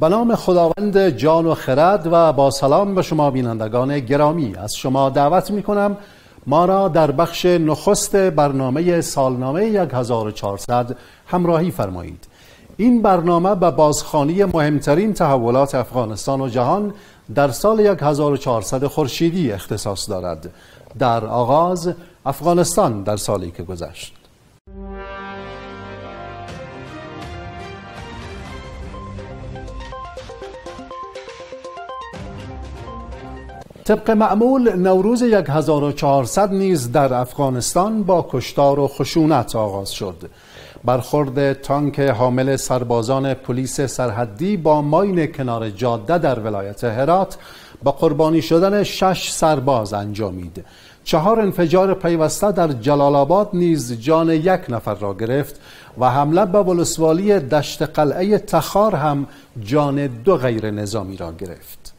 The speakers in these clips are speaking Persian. به نام خداوند جان و خرد و با سلام به شما بینندگان گرامی، از شما دعوت می کنم ما را در بخش نخست برنامه سالنامه 1400 همراهی فرمایید. این برنامه به بازخوانی مهمترین تحولات افغانستان و جهان در سال 1400 خورشیدی اختصاص دارد. در آغاز، افغانستان در سالی که گذشت. طبق معمول نوروز 1400 نیز در افغانستان با کشتار و خشونت آغاز شد. برخورد تانک حامل سربازان پلیس سرحدی با ماین کنار جاده در ولایت هرات با قربانی شدن 6 سرباز انجامید. 4 انفجار پیوسته در جلال آباد نیز جان 1 نفر را گرفت و حمله به ولسوالی دشت قلعه تخار هم جان 2 غیر نظامی را گرفت.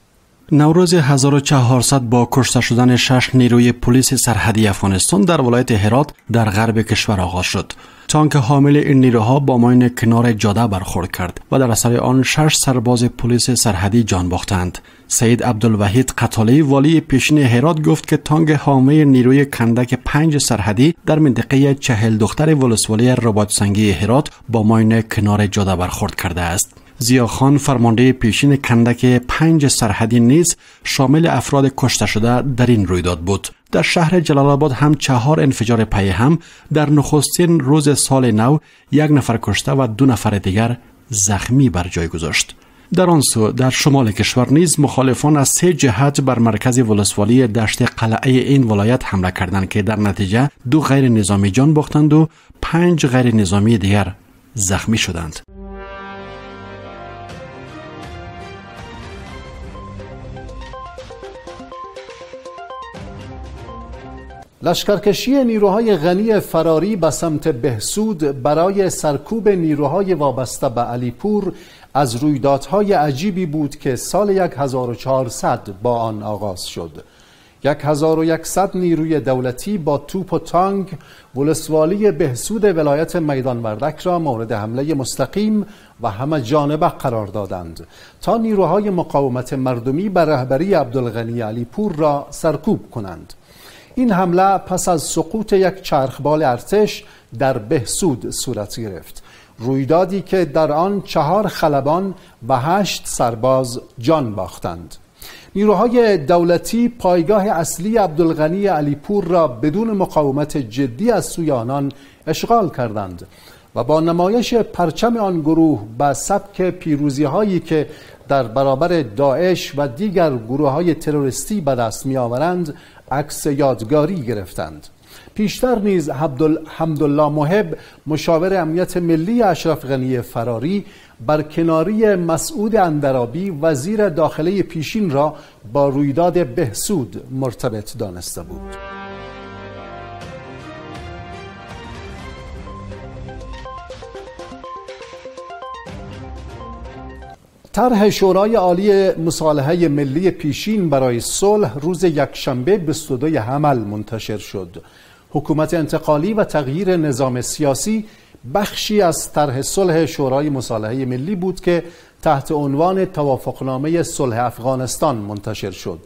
نوروز 1400 با کشته شدن 6 نیروی پلیس سرحدی افغانستان در ولایت هرات در غرب کشور آغاز شد. تانک حامل این نیروها با ماین کنار جاده برخورد کرد و در اثر آن 6 سرباز پلیس سرحدی جان باختند. سید عبدالوحید قتالی والی پیشین هرات گفت که تانک حامل نیروی کندک 5 سرحدی در منطقه چهل دختر ولسوالی رباط سنگی هرات با ماین کنار جاده برخورد کرده است. زیا خان فرمانده پیشین کندک 5 سرحدی نیز شامل افراد کشته شده در این رویداد بود. در شهر جلال آباد هم 4 انفجار پیهم در نخستین روز سال نو 1 نفر کشته و 2 نفر دیگر زخمی بر جای گذاشت. در آن سو در شمال کشور نیز مخالفان از 3 جهت بر مرکز ولسوالی دشت قلعه این ولایت حمله کردند که در نتیجه 2 غیر نظامی جان باختند و 5 غیر نظامی دیگر زخمی شدند. لشکرکشی نیروهای غنی فراری به سمت بهسود برای سرکوب نیروهای وابسته به علیپور از رویدادهای عجیبی بود که سال 1400 با آن آغاز شد. 1100 نیروی دولتی با توپ و تانک ولسوالی بهسود ولایت میدان وردک را مورد حمله مستقیم و همه جانبه قرار دادند تا نیروهای مقاومت مردمی به رهبری عبدالغنی علیپور را سرکوب کنند. این حمله پس از سقوط 1 چرخبال ارتش در بهسود صورت گرفت، رویدادی که در آن 4 خلبان و 8 سرباز جان باختند. نیروهای دولتی پایگاه اصلی عبدالغنی علیپور را بدون مقاومت جدی از سوی آنان اشغال کردند و با نمایش پرچم آن گروه به سبک پیروزی هایی که در برابر داعش و دیگر گروه های تروریستی به دست می آورند عکس یادگاری گرفتند. پیشتر نیز عبدالحمدالله محب مشاور امنیت ملی اشرفغنی فراری بر کناری مسعود اندرابی وزیر داخلی پیشین را با رویداد بهسود مرتبط دانسته بود. طرح شورای عالی مصالحه ملی پیشین برای صلح روز یکشنبه 22 حمل منتشر شد. حکومت انتقالی و تغییر نظام سیاسی بخشی از طرح صلح شورای مصالحه ملی بود که تحت عنوان توافقنامه صلح افغانستان منتشر شد.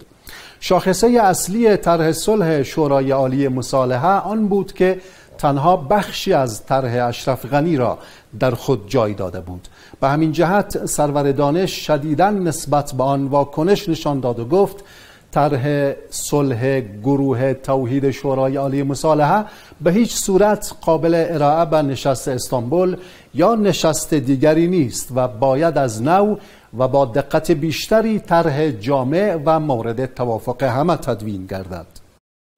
شاخصه اصلی طرح صلح شورای عالی مصالحه آن بود که تنها بخشی از طرح اشرفغنی را در خود جای داده بود. به همین جهت سرور دانش شدیداً نسبت به آن واکنش نشان داد و گفت طرح صلح گروه توحید شورای عالی مصالحه به هیچ صورت قابل ارائه به نشست استانبول یا نشست دیگری نیست و باید از نو و با دقت بیشتری طرح جامع و مورد توافق همه تدوین گردد.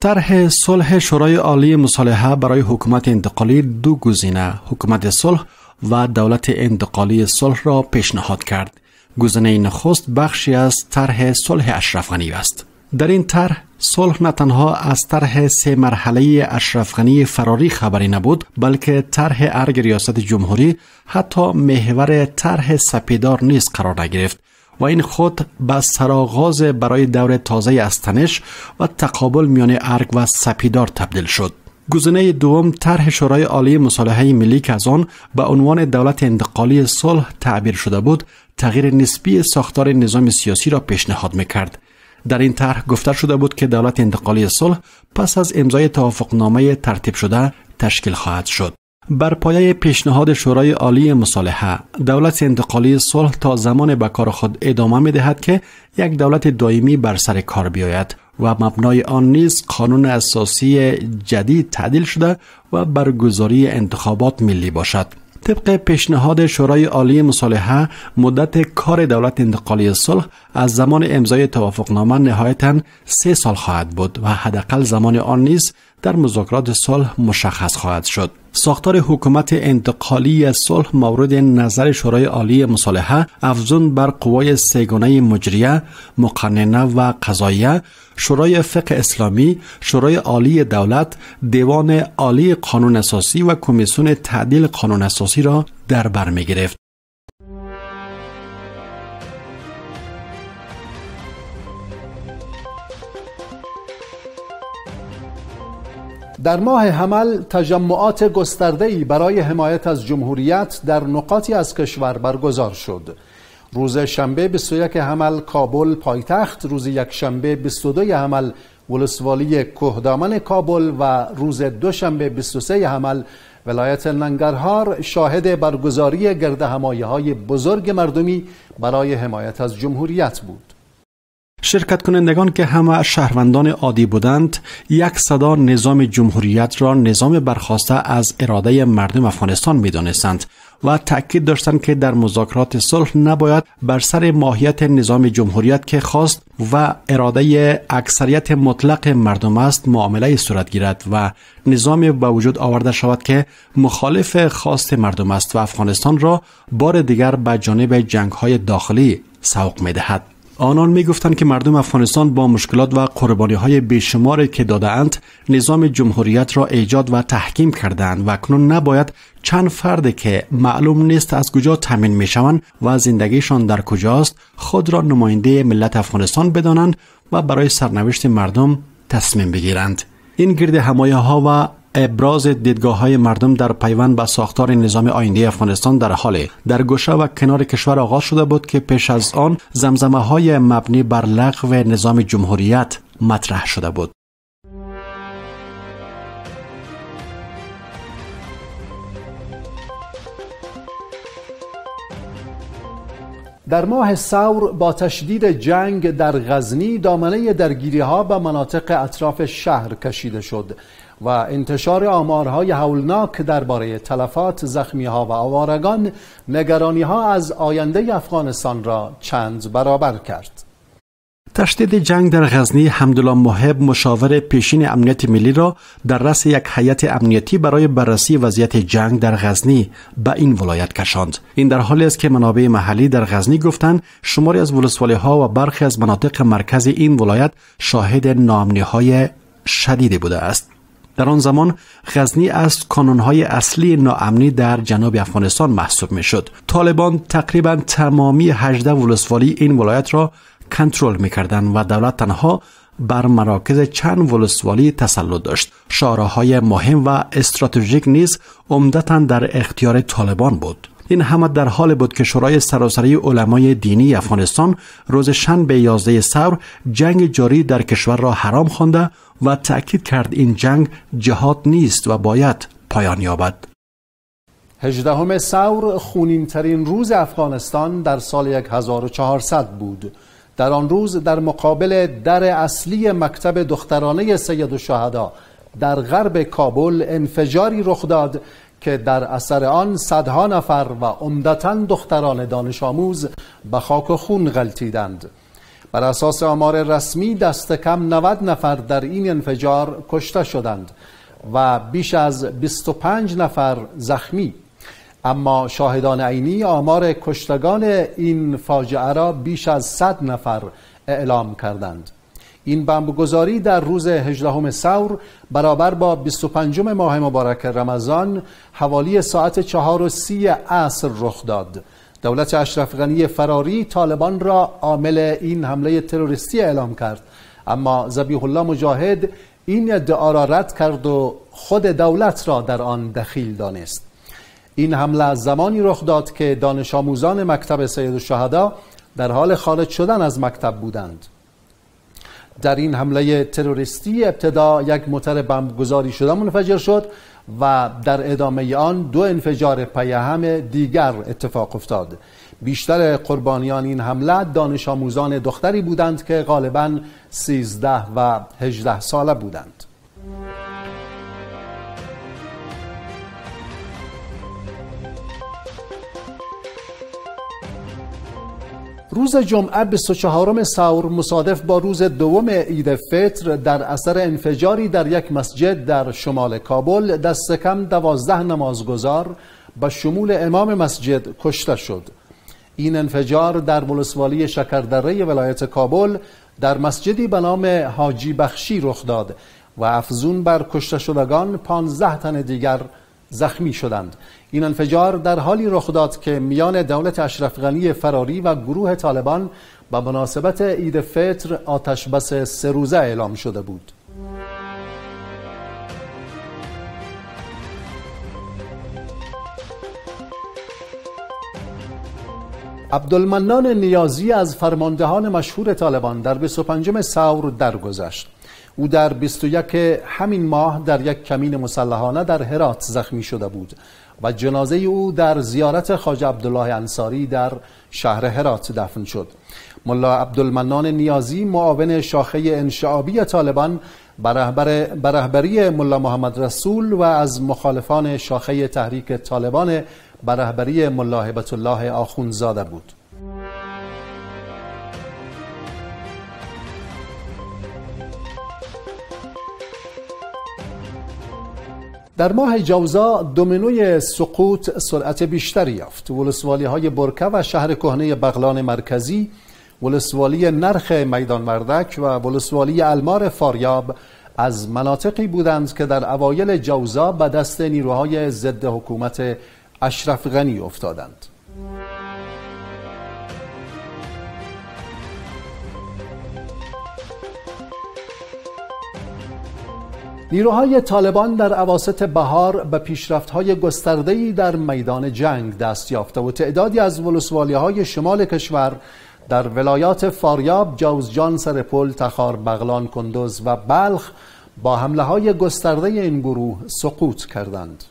طرح صلح شورای عالی مصالحه برای حکومت انتقالی 2 گزینه، حکومت صلح و دولت انتقالی صلح را پیشنهاد کرد. گزینه نخست بخشی از طرح صلح اشرفغنی است. در این طرح صلح نه تنها از طرح 3 مرحله اشرفغنی فراری خبری نبود، بلکه طرح ارگ ریاست جمهوری حتی محور طرح سپیدار نیز قرار نگرفت و این خود به سرآغاز برای دور تازه از تنش و تقابل میان ارگ و سپیدار تبدیل شد. گزینه دوم طرح شورای عالی مصالحه ملی که از آن به عنوان دولت انتقالی صلح تعبیر شده بود، تغییر نسبی ساختار نظام سیاسی را پیشنهاد می‌کرد. در این طرح گفته شده بود که دولت انتقالی صلح پس از امضای توافقنامه ترتیب شده تشکیل خواهد شد. بر پایه پیشنهاد شورای عالی مصالحه، دولت انتقالی صلح تا زمان به کار خود ادامه می‌دهد که یک دولت دائمی بر سر کار بیاید و مبنای آن نیز قانون اساسی جدید تعدیل شده و برگزاری انتخابات ملی باشد. طبق پیشنهاد شورای عالی مصالحه، مدت کار دولت انتقالی صلح از زمان امضای توافقنامه نهایتاً 3 سال خواهد بود و حداقل زمان آن نیز در مذاکرات صلح مشخص خواهد شد. ساختار حکومت انتقالی صلح مورد نظر شورای عالی مصالحه افزون بر قوای سه‌گانه مجریه، مقننه و قضاییه، شورای فقه اسلامی، شورای عالی دولت، دیوان عالی قانون اساسی و کمیسیون تعدیل قانون اساسی را در بر می‌گرفت. در ماه حمل تجمعات گسترده‌ای برای حمایت از جمهوریت در نقاطی از کشور برگزار شد. روز شنبه 21 حمل کابل پایتخت، روز یکشنبه 22 حمل ولسوالی کهدامن کابل و روز دوشنبه 23 حمل ولایت ننگرهار شاهد برگزاری گردهمایی‌های بزرگ مردمی برای حمایت از جمهوریت بود. شرکت کنندگان که همه شهروندان عادی بودند، یک صدا نظام جمهوریت را نظام برخواسته از اراده مردم افغانستان می‌دانستند و تأکید داشتند که در مذاکرات صلح نباید بر سر ماهیت نظام جمهوریت که خواست و اراده اکثریت مطلق مردم است معامله صورت گیرد و نظام به وجود آورده شود که مخالف خواست مردم است و افغانستان را بار دیگر به جانب جنگ‌های داخلی سوق می‌دهد. آنان می گفتند که مردم افغانستان با مشکلات و قربانی های بیشماری که داده‌اند نظام جمهوریت را ایجاد و تحکیم کردند و اکنون نباید چند فرد که معلوم نیست از کجا تامین می شوند و زندگیشان در کجاست خود را نماینده ملت افغانستان بدانند و برای سرنوشت مردم تصمیم بگیرند. این گرد همایه ها و ابراز دیدگاه های مردم در پیوند با ساختار نظام آینده افغانستان در حال در گوشه و کنار کشور آغاز شده بود که پیش از آن زمزمه های مبنی بر لغو نظام جمهوریت مطرح شده بود. در ماه ثور با تشدید جنگ در غزنی دامنه درگیری ها به مناطق اطراف شهر کشیده شد و انتشار آمارهای هولناک درباره تلفات، زخمی‌ها و آوارگان نگرانی‌ها از آینده افغانستان را چند برابر کرد. تشدید جنگ در غزنی، حمدالله محب مشاور پیشین امنیت ملی را در رأس یک هیئت امنیتی برای بررسی وضعیت جنگ در غزنی به این ولایت کشاند. این در حالی است که منابع محلی در غزنی گفتند شماری از ولسوالی‌ها و برخی از مناطق مرکزی این ولایت شاهد ناامنی‌های شدید بوده است. در آن زمان غزنی از کانون‌های اصلی ناامنی در جنوب افغانستان محسوب می‌شد. طالبان تقریباً تمامی 18 ولسوالی این ولایت را کنترل می‌کردند و دولت تنها بر مراکز چند ولسوالی تسلط داشت. شهرهای مهم و استراتژیک نیز عمدتاً در اختیار طالبان بود. این همه در حال بود که شورای سراسری علمای دینی افغانستان روز شنبه 11 ثور جنگ جاری در کشور را حرام خوانده و تأکید کرد این جنگ جهاد نیست و باید پایان یابد. 18 ثور خونین‌ترین روز افغانستان در سال 1400 بود. در آن روز در مقابل در اصلی مکتب دخترانه سید الشهدا در غرب کابل انفجاری رخ داد که در اثر آن صدها نفر و عمدتاً دختران دانش آموز به خاک و خون غلتیدند. بر اساس آمار رسمی دست کم 90 نفر در این انفجار کشته شدند و بیش از 25 نفر زخمی. اما شاهدان عینی آمار کشتگان این فاجعه را بیش از 100 نفر اعلام کردند. این بمبگذاری در روز 18 ثور برابر با 25 ماه مبارک رمضان حوالی ساعت 4:30 عصر رخ داد. دولت اشرفغنی فراری طالبان را عامل این حمله تروریستی اعلام کرد، اما ذبیح الله مجاهد این ادعا را رد کرد و خود دولت را در آن دخیل دانست. این حمله از زمانی رخ داد که دانش آموزان مکتب سید الشهدا در حال خارج شدن از مکتب بودند. در این حمله تروریستی ابتدا یک موتور بمبگذاری شده منفجر شد و در ادامه آن دو انفجار پیهم دیگر اتفاق افتاد. بیشتر قربانیان این حمله دانش آموزان دختری بودند که غالباً 13 و 18 ساله بودند. روز جمعه 24 سور مصادف با روز دوم عید فطر در اثر انفجاری در یک مسجد در شمال کابل دست کم 12 نمازگزار به شمول امام مسجد کشته شد. این انفجار در ولسوالی شکردره ولایت کابل در مسجدی به نام حاجی بخشی رخ داد و افزون بر کشته شدگان 15 تن دیگر زخمی شدند. این انفجار در حالی رخ داد که میان دولت اشرفغنی فراری و گروه طالبان به مناسبت عید فطر آتش بس 3 روزه اعلام شده بود. عبدالمنان نیازی از فرماندهان مشهور طالبان در 25 سور درگذشت. او در 21 همین ماه در یک کمین مسلحانه در هرات زخمی شده بود و جنازه او در زیارت خواجه عبدالله انصاری در شهر هرات دفن شد. ملا عبدالمنان نیازی معاون شاخه انشعابی طالبان به رهبری ملا محمد رسول و از مخالفان شاخه تحریک طالبان به رهبری ملا هبت الله آخونزاده بود. در ماه جوزا دومینوی سقوط سرعت بیشتری یافت. ولسوالی های برکه و شهر کهنه بغلان مرکزی، ولسوالی نرخ میدان وردک و ولسوالی المار فاریاب از مناطقی بودند که در اوایل جوزا به دست نیروهای ضد حکومت اشرفغنی افتادند. نیروهای طالبان در اواسط بهار به پیشرفت‌های گسترده‌ای در میدان جنگ دست یافته و تعدادی از ولسوالی‌های شمال کشور در ولایات فاریاب، جوزجان، سرپل، تخار، بغلان، کندوز و بلخ با حمله‌های گسترده این گروه سقوط کردند.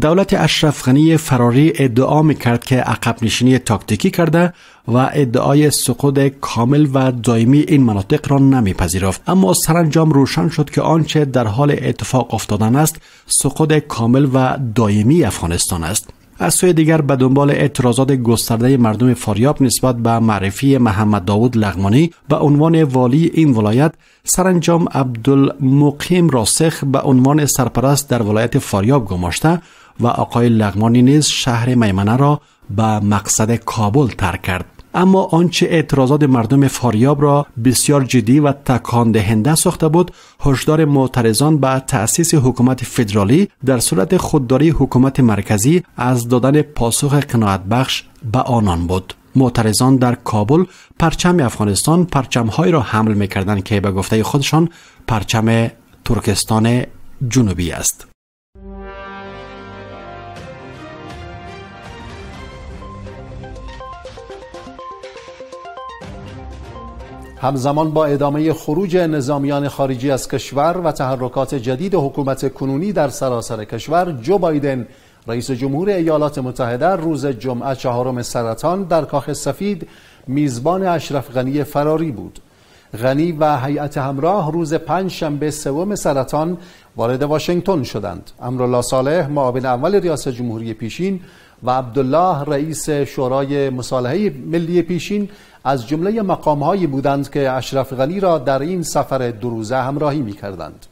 دولت اشرفغنی فراری ادعا می‌کرد که عقب نشینی تاکتیکی کرده و ادعای سقوط کامل و دائمی این مناطق را نمیپذیرفت، اما سرانجام روشن شد که آنچه در حال اتفاق افتادن است سقوط کامل و دائمی افغانستان است. از سوی دیگر به دنبال اعتراضات گسترده مردم فاریاب نسبت به معرفی محمد داوود لغمانی به عنوان والی این ولایت، سرانجام عبدالمقیم راسخ به عنوان سرپرست در ولایت فاریاب گماشته و آقای لغمانی نیز شهر میمنه را به مقصد کابل ترک کرد. اما آنچه اعتراضات مردم فاریاب را بسیار جدی و تکان دهنده ساخته بود، هشدار معترضان به تأسیس حکومت فدرالی در صورت خودداری حکومت مرکزی از دادن پاسخ قناعت بخش به آنان بود. معترضان در کابل پرچم افغانستان پرچم‌هایی را حمل می‌کردند که به گفته خودشان پرچم ترکستان جنوبی است. همزمان با ادامه خروج نظامیان خارجی از کشور و تحرکات جدید حکومت کنونی در سراسر کشور، جو بایدن رئیس جمهور ایالات متحده روز جمعه 4 سرطان در کاخ سفید میزبان اشرفغنی فراری بود. غنی و هیئت همراه روز 5 شنبه 3 سرطان وارد واشنگتن شدند. امرالله صالح معاون اول ریاست جمهوری پیشین و عبدالله رئیس شورای مصالحه ملی پیشین از جمله مقام‌هایی بودند که اشرفغنی را در این سفر 2 روزه همراهی می‌کردند.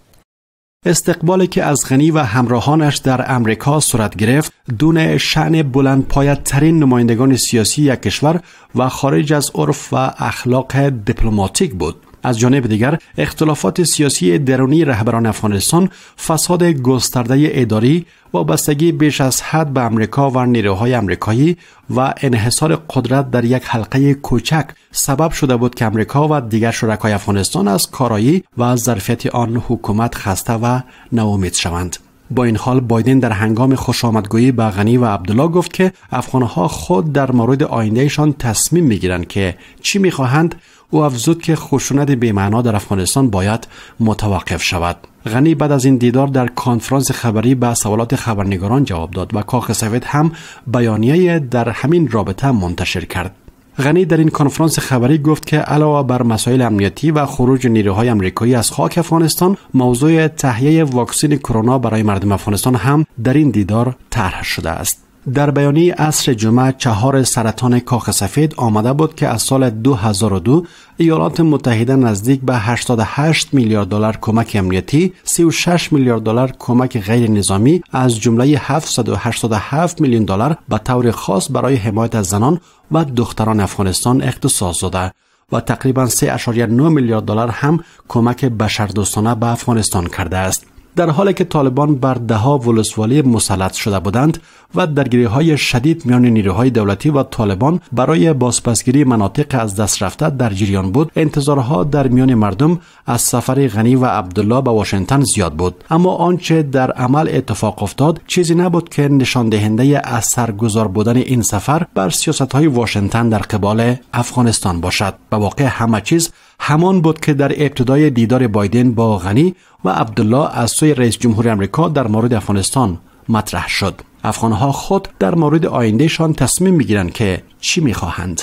استقبالی که از غنی و همراهانش در امریکا صورت گرفت، دون شأن بلندپایه‌ترین نمایندگان سیاسی یک کشور و خارج از عرف و اخلاق دیپلماتیک بود. از جانب دیگر، اختلافات سیاسی درونی رهبران افغانستان، فساد گسترده اداری، وابستگی بیش از حد به امریکا و نیروهای امریکایی و انحصار قدرت در یک حلقه کوچک سبب شده بود که امریکا و دیگر شرکای افغانستان از کارایی و ظرفیت آن حکومت خسته و ناامید شوند. با این حال بایدن در هنگام خوشامدگویی با غنی و عبدالله گفت که افغانها خود در مورد آیندهشان تصمیم میگیرند که چی میخواهند. او افزود که خشونت بی‌معنا در افغانستان باید متوقف شود. غنی بعد از این دیدار در کنفرانس خبری به سوالات خبرنگاران جواب داد و کاخ سفید هم بیانیه در همین رابطه منتشر کرد. غنی در این کنفرانس خبری گفت که علاوه بر مسائل امنیتی و خروج نیروهای آمریکایی از خاک افغانستان، موضوع تهیه واکسن کرونا برای مردم افغانستان هم در این دیدار طرح شده است. در بیانیه عصر جمعه چهار سرطان کاخ سفید آمده بود که از سال 2002 ایالات متحده نزدیک به 88 میلیارد دلار کمک امنیتی، 36 میلیارد دلار کمک غیر نظامی از جمله 787 میلیون دلار به طور خاص برای حمایت از زنان و دختران افغانستان اختصاص داده و تقریبا 3.9 میلیارد دلار هم کمک بشردوستانه به افغانستان کرده است. در حالی که طالبان بر 10 ولسوالی مسلط شده بودند و درگیری‌های شدید میان نیروهای دولتی و طالبان برای بازپسگیری مناطق از دست رفته در جریان بود، انتظارها در میان مردم از سفر غنی و عبدالله به واشنگتن زیاد بود. اما آنچه در عمل اتفاق افتاد چیزی نبود که نشان دهنده اثرگذار بودن این سفر بر سیاست‌های واشنگتن در قبال افغانستان باشد. به واقع همه چیز همان بود که در ابتدای دیدار بایدن با غنی و عبدالله از سوی رئیس جمهور آمریکا در مورد افغانستان مطرح شد. افغانها خود در مورد آیندهشان تصمیم میگیرند که چی میخواهند.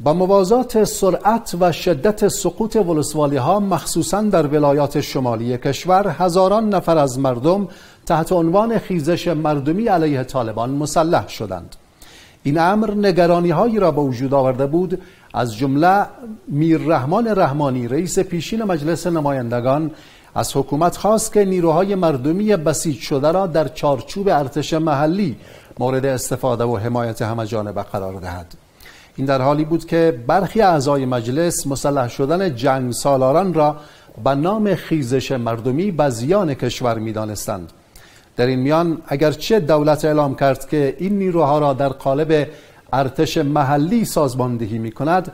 با موازات سرعت و شدت سقوط ولسوالی ها مخصوصا در ولایات شمالی کشور، هزاران نفر از مردم تحت عنوان خیزش مردمی علیه طالبان مسلح شدند. این امر نگرانی هایی را به وجود آورده بود، از جمله میر رحمان رحمانی رئیس پیشین مجلس نمایندگان از حکومت خواست که نیروهای مردمی بسیج شده را در چارچوب ارتش محلی مورد استفاده و حمایت همه‌جانبه قرار دهد. این در حالی بود که برخی اعضای مجلس مسلح شدن جنگ سالاران را به نام خیزش مردمی به زیان کشور می دانستند. در این میان اگرچه دولت اعلام کرد که این نیروها را در قالب ارتش محلی سازماندهی می کند،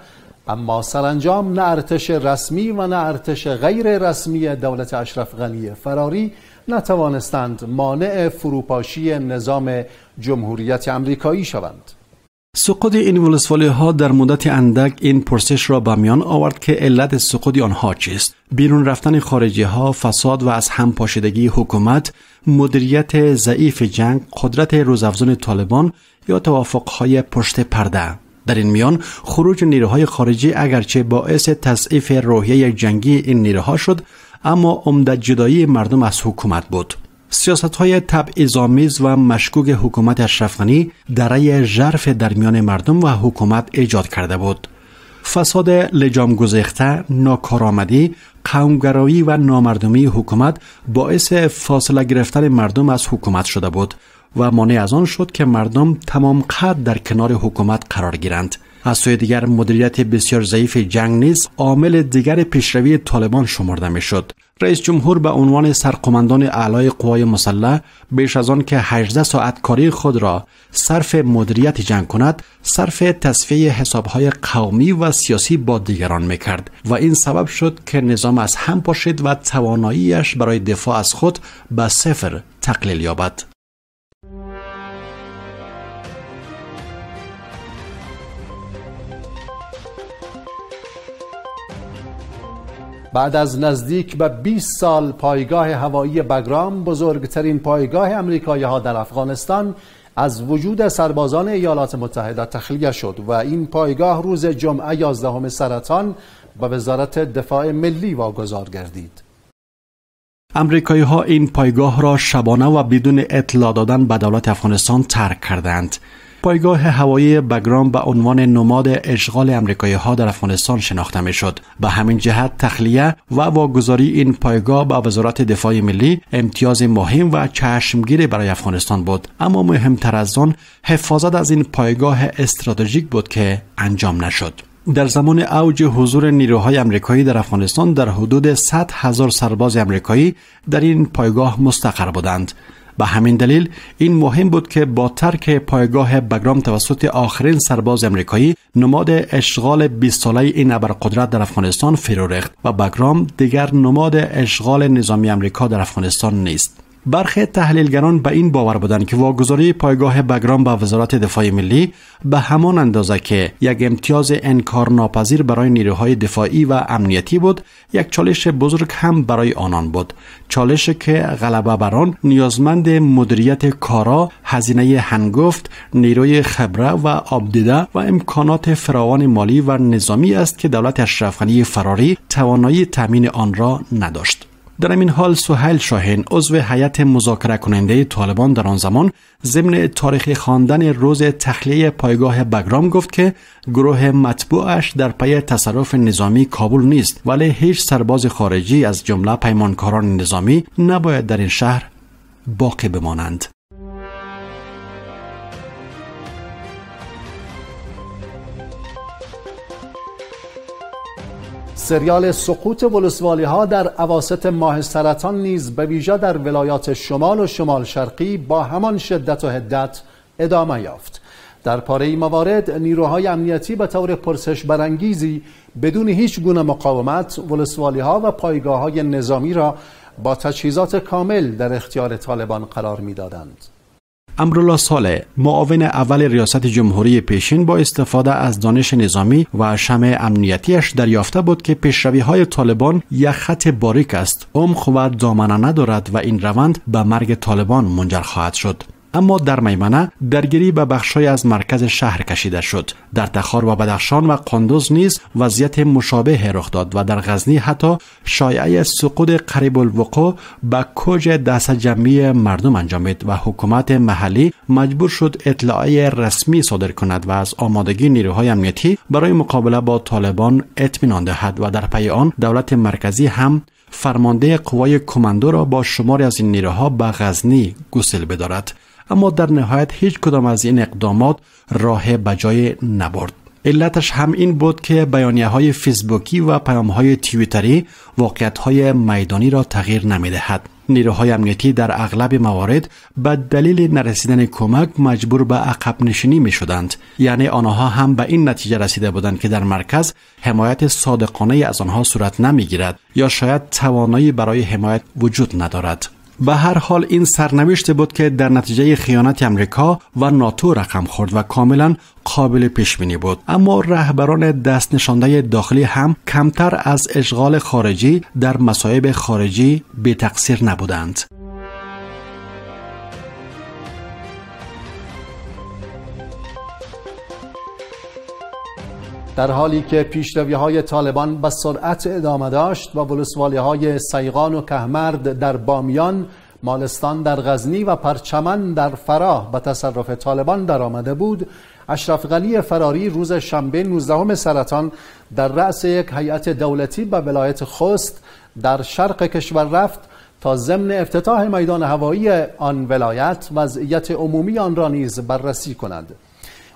اما سرانجام نه ارتش رسمی و نه ارتش غیر رسمی دولت اشرفغنی فراری نتوانستند مانع فروپاشی نظام جمهوریت آمریکایی شوند. سقوط این ولسوالی ها در مدت اندک این پرسش را به میان آورد که علت سقوط آنها چیست؟ بیرون رفتن خارجی ها، فساد و از هم پاشیدگی حکومت، مدیریت ضعیف جنگ، قدرت روزافزون طالبان یا توافق های پشت پرده. در این میان خروج نیروهای خارجی اگرچه باعث تضعیف روحیه جنگی این نیروها شد، اما عمده جدایی مردم از حکومت بود. سیاست‌های تبعیض‌آمیز و مشکوک حکومت اشرفغنی دره ژرف در میان مردم و حکومت ایجاد کرده بود. فساد لجام گسیخته، ناکارآمدی، قومگرایی و نامردمی حکومت باعث فاصله گرفتن مردم از حکومت شده بود و مانع از آن شد که مردم تمام قد در کنار حکومت قرار گیرند. از سوی دیگر مدیریت بسیار ضعیف جنگ نیز عامل دیگر پیشروی طالبان شمرده میشد. رئیس جمهور به عنوان سرقومندان اعلای قوای مسلح بیش از آن که 18 ساعت کاری خود را صرف مدیریت جنگ کند، صرف تصفیه حسابهای قومی و سیاسی با دیگران میکرد و این سبب شد که نظام از هم پاشید و تواناییش برای دفاع از خود به صفر تقلیل یابد. بعد از نزدیک به 20 سال پایگاه هوایی بگرام، بزرگترین پایگاه آمریکایی‌ها در افغانستان، از وجود سربازان ایالات متحده تخلیه شد و این پایگاه روز جمعه 11 سرطان به وزارت دفاع ملی واگذار گردید. آمریکایی‌ها این پایگاه را شبانه و بدون اطلاع دادن به دولت افغانستان ترک کردند. پایگاه هوایی بگرام به عنوان نماد اشغال آمریکایی‌ها در افغانستان شناخته می‌شد. به همین جهت تخلیه و واگذاری این پایگاه به وزارت دفاع ملی امتیاز مهم و چشمگیری برای افغانستان بود. اما مهمتر از آن حفاظت از این پایگاه استراتژیک بود که انجام نشد. در زمان اوج حضور نیروهای آمریکایی در افغانستان در حدود 100,000 سرباز آمریکایی در این پایگاه مستقر بودند. به همین دلیل این مهم بود که با ترک پایگاه بگرام توسط آخرین سرباز امریکایی نماد اشغال 20 ساله این ابرقدرت در افغانستان فرو ریخت و بگرام دیگر نماد اشغال نظامی امریکا در افغانستان نیست. برخی تحلیلگران به این باور بودند که واگذاری پایگاه بگرام به وزارت دفاع ملی به همان اندازه که یک امتیاز انکارناپذیر برای نیروهای دفاعی و امنیتی بود، یک چالش بزرگ هم برای آنان بود، چالش که غلبه بر آن نیازمند مدیریت کارا، هزینه هنگفت، نیروی خبره و آبدیده و امکانات فراوان مالی و نظامی است که دولت اشرفغنی فراری توانایی تامین آن را نداشت. در این حال سهیل شاهین، عضو هیئت مذاکره کننده طالبان در آن زمان، ضمن تاریخ خواندن روز تخلیه پایگاه بگرام گفت که گروه مطبوعش در پی تصرف نظامی کابل نیست، ولی هیچ سرباز خارجی از جمله پیمانکاران نظامی نباید در این شهر باقی بمانند. سریال سقوط ولسوالی ها در اواسط ماه سرطان نیز به ویژه در ولایات شمال و شمال شرقی با همان شدت و حدت ادامه یافت. در پاره موارد نیروهای امنیتی به طور پرسش برانگیزی بدون هیچ گونه مقاومت ولسوالی ها و پایگاه های نظامی را با تجهیزات کامل در اختیار طالبان قرار می دادند. امرالله صالح، معاون اول ریاست جمهوری پیشین، با استفاده از دانش نظامی و شمع امنیتیش دریافته بود که پیشروی‌های طالبان یک خط باریک است، عمق و دامنه ندارد و این روند به مرگ طالبان منجر خواهد شد. اما در میمنه درگیری به بخشای از مرکز شهر کشیده شد. در تخار و بدخشان و قندوز نیز وضعیت مشابه رخ داد و در غزنی حتی شایعه سقوط قریب الوقوع به کوج دست جمعی مردم انجامید و حکومت محلی مجبور شد اطلاعیه رسمی صادر کند و از آمادگی نیروهای امنیتی برای مقابله با طالبان اطمینان دهد و در پی آن دولت مرکزی هم فرمانده قوای کماندو را با شماری از این نیروها به غزنی گسیل بدارد. اما در نهایت هیچ کدام از این اقدامات راه به جای نبرد. علتش هم این بود که بیانیه‌های فیسبوکی و پیام‌های توییتری واقعیت‌های میدانی را تغییر نمی‌دهد. نیروهای امنیتی در اغلب موارد به دلیل نرسیدن کمک مجبور به عقب نشینی می‌شدند. یعنی آنها هم به این نتیجه رسیده بودند که در مرکز حمایت صادقانه از آنها صورت نمی‌گیرد یا شاید توانایی برای حمایت وجود ندارد. به هر حال این سرنوشت بود که در نتیجه خیانت امریکا و ناتو رقم خورد و کاملا قابل پیش بینی بود. اما رهبران دست نشانده داخلی هم کمتر از اشغال خارجی در مصائب خارجی بی تقصیر نبودند. در حالی که پیشروی‌های طالبان به سرعت ادامه داشت و ولسوالی‌های سیغان و کهمرد در بامیان، مالستان در غزنی و پرچمن در فراه به تصرف طالبان درآمده بود، اشرفغنی فراری روز شنبه 19 سرطان در رأس یک هیئت دولتی به ولایت خوست در شرق کشور رفت تا ضمن افتتاح میدان هوایی آن ولایت وضعیت عمومی آن را نیز بررسی کند.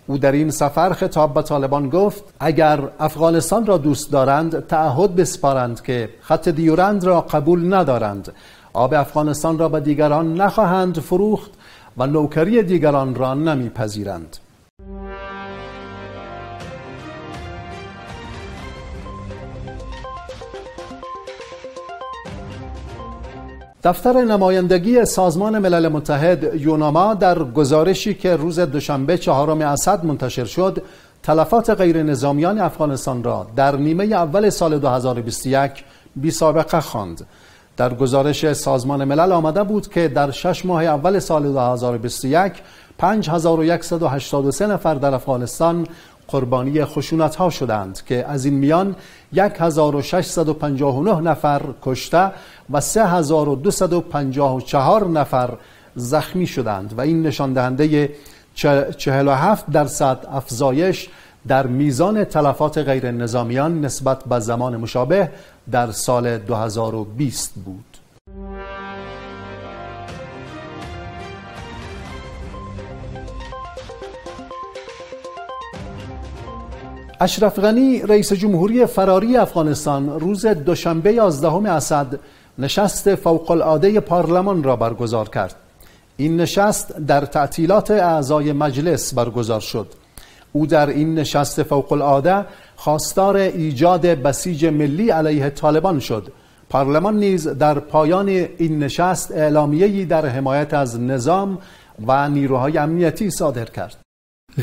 او در این سفر خطاب به طالبان گفت اگر افغانستان را دوست دارند تعهد بسپارند که خط دیورند را قبول ندارند، آب افغانستان را به دیگران نخواهند فروخت و نوکری دیگران را نمیپذیرند. دفتر نمایندگی سازمان ملل متحد یوناما در گزارشی که روز دوشنبه 4 اسد منتشر شد، تلفات غیر نظامیان افغانستان را در نیمه اول سال 2021 بی سابقه خواند. در گزارش سازمان ملل آمده بود که در 6 ماه اول سال 2021 5183 نفر در افغانستان قربانی خشونت ها شدند که از این میان 1659 نفر کشته و 3254 نفر زخمی شدند و این نشان دهنده 47% افزایش در میزان تلفات غیر نظامیان نسبت به زمان مشابه در سال 2020 بود. اشرفغنی رئیس جمهوری فراری افغانستان روز دوشنبه 11 اسد نشست فوق‌العاده پارلمان را برگزار کرد. این نشست در تعطیلات اعضای مجلس برگزار شد. او در این نشست فوق‌العاده خواستار ایجاد بسیج ملی علیه طالبان شد. پارلمان نیز در پایان این نشست اعلامیه‌ای در حمایت از نظام و نیروهای امنیتی صادر کرد.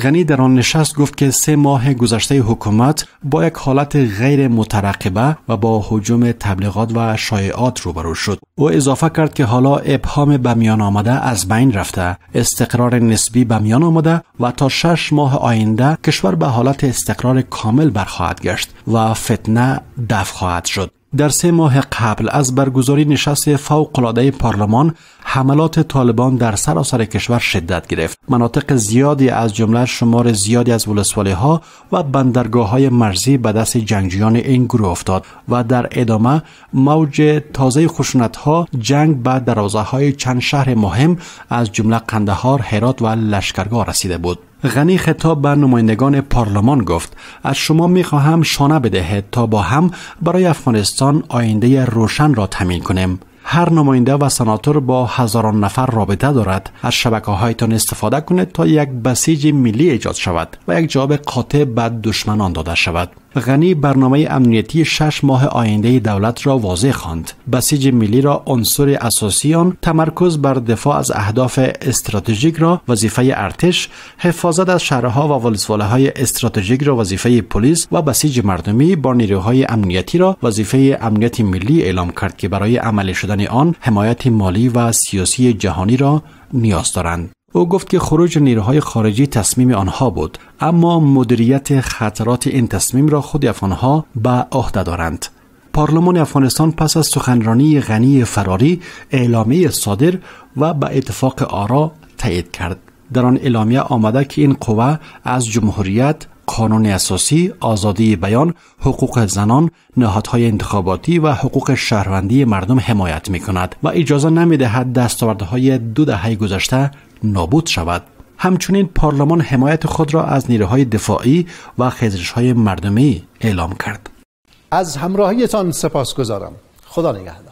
غنی در آن نشست گفت که 3 ماه گذشته حکومت با یک حالت غیر مترقبه و با هجوم تبلیغات و شایعات روبرو شد. او اضافه کرد که حالا ابهام به میان آمده از بین رفته، استقرار نسبی به میان آمده و تا 6 ماه آینده کشور به حالت استقرار کامل برخواهد گشت و فتنه دفع خواهد شد. در 3 ماه قبل از برگزاری نشست فوق‌العاده پارلمان، حملات طالبان در سراسر کشور شدت گرفت. مناطق زیادی از جمله شمار زیادی از ولسوالی‌ها و بندرگاه‌های مرزی به دست جنگجویان این گروه افتاد و در ادامه موج تازه خشونت‌ها جنگ به دروازه‌های چند شهر مهم از جمله قندهار، هرات و لشکرگاه رسیده بود. غنی خطاب به نمایندگان پارلمان گفت: از شما می‌خواهم شانه بدهید تا با هم برای افغانستان آینده روشن را تضمین کنیم. هر نماینده و سناتور با هزاران نفر رابطه دارد. از شبکه‌هایتان استفاده کنید تا یک بسیج ملی ایجاد شود و یک جواب قاطع به دشمنان داده شود. غنی برنامه امنیتی 6 ماه آینده دولت را واضح خواند. بسیج ملی را عنصر اساسی آن، تمرکز بر دفاع از اهداف استراتژیک را وظیفه ارتش، حفاظت از شهرها و ولسوالی‌های استراتژیک را وظیفه پلیس و بسیج مردمی با نیروهای امنیتی را وظیفه امنیت ملی اعلام کرد که برای عملی شدن آن حمایت مالی و سیاسی جهانی را نیاز دارند. او گفت که خروج نیروهای خارجی تصمیم آنها بود، اما مدیریت خطرات این تصمیم را خود افغانها به عهده دارند. پارلمان افغانستان پس از سخنرانی غنی فراری اعلامیه صادر و به اتفاق آرا تایید کرد. در آن اعلامیه آمده که این قوه از جمهوریت، قانون اساسی، آزادی بیان، حقوق زنان، نهادهای انتخاباتی و حقوق شهروندی مردم حمایت می‌کند و اجازه نمی‌دهد دستاوردهای 2 دهه گذشته نابود شود. همچنین پارلمان حمایت خود را از نیروهای دفاعی و خیزش‌های مردمی اعلام کرد. از همراهیتان سپاسگزارم. خدا نگهدار.